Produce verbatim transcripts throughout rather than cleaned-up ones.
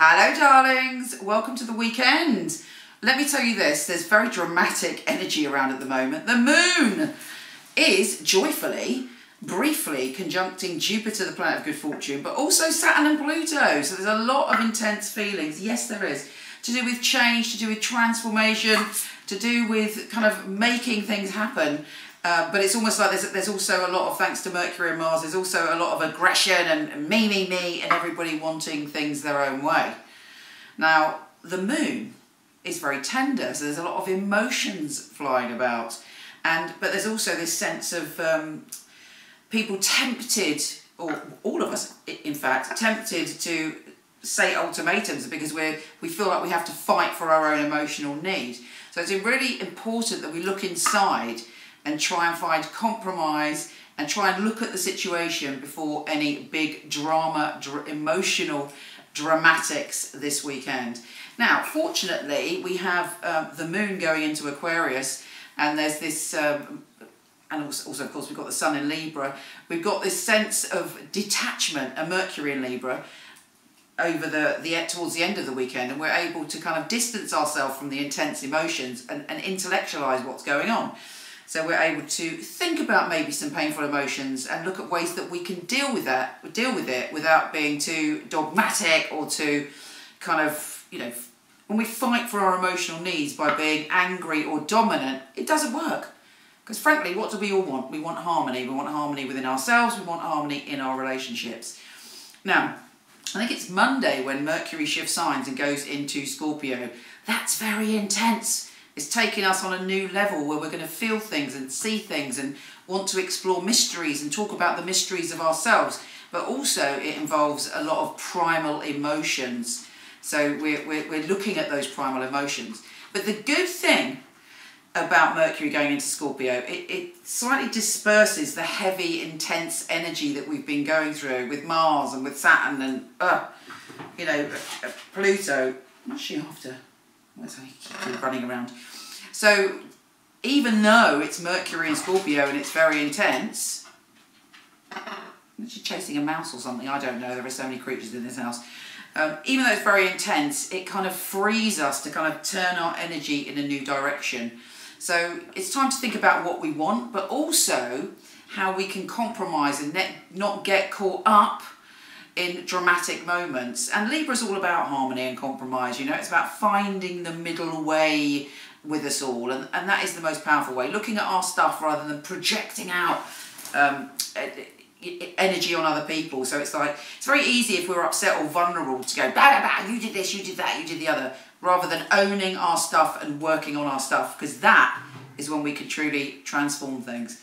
Hello darlings, welcome to the weekend. Let me tell you this, there's very dramatic energy around at the moment. The moon is joyfully, briefly conjuncting Jupiter, the planet of good fortune, but also Saturn and Pluto. So there's a lot of intense feelings, yes there is, to do with change, to do with transformation, to do with kind of making things happen. Uh, but it's almost like there's, there's also a lot of, thanks to Mercury and Mars, there's also a lot of aggression and me, me, me, and everybody wanting things their own way. Now, the moon is very tender, so there's a lot of emotions flying about. And but there's also this sense of um, people tempted, or all of us, in fact, tempted to say ultimatums because we're, we feel like we have to fight for our own emotional need. So it's really important that we look inside and try and find compromise and try and look at the situation before any big drama, dr emotional dramatics this weekend. Now, fortunately, we have uh, the moon going into Aquarius, and there's this, um, and also, also, of course, we've got the sun in Libra. We've got this sense of detachment, a Mercury in Libra, over the, the towards the end of the weekend, and we're able to kind of distance ourselves from the intense emotions and, and intellectualise what's going on. So we're able to think about maybe some painful emotions and look at ways that we can deal with that, deal with it without being too dogmatic or too kind of, you know, when we fight for our emotional needs by being angry or dominant, it doesn't work. Because frankly, what do we all want? We want harmony. We want harmony within ourselves. We want harmony in our relationships. Now, I think it's Monday when Mercury shifts signs and goes into Scorpio. That's very intense. It's taking us on a new level where we're going to feel things and see things and want to explore mysteries and talk about the mysteries of ourselves. But also it involves a lot of primal emotions. So we're, we're, we're looking at those primal emotions. But the good thing about Mercury going into Scorpio, it, it slightly disperses the heavy, intense energy that we've been going through with Mars and with Saturn and, uh, you know, Pluto. What's she after? Running around. So even though it's Mercury in Scorpio and it's very intense, she's chasing a mouse or something, I don't know, there are so many creatures in this house. Um, even though it's very intense, it kind of frees us to kind of turn our energy in a new direction. So it's time to think about what we want, but also how we can compromise and not get caught up in dramatic moments. And Libra's all about harmony and compromise, you know, it's about finding the middle way with us all, and, and that is the most powerful way, looking at our stuff rather than projecting out um, energy on other people. So it's like, it's very easy if we're upset or vulnerable to go, blah, blah, blah, you did this, you did that, you did the other, rather than owning our stuff and working on our stuff, because that is when we can truly transform things.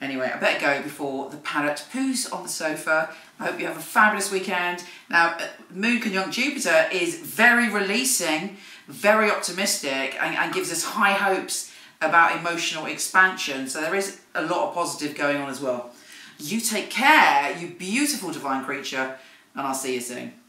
Anyway, I better go before the parrot poos on the sofa. I hope you have a fabulous weekend. Now, Moon conjunct Jupiter is very releasing, very optimistic, and, and gives us high hopes about emotional expansion. So there is a lot of positive going on as well. You take care, you beautiful divine creature, and I'll see you soon.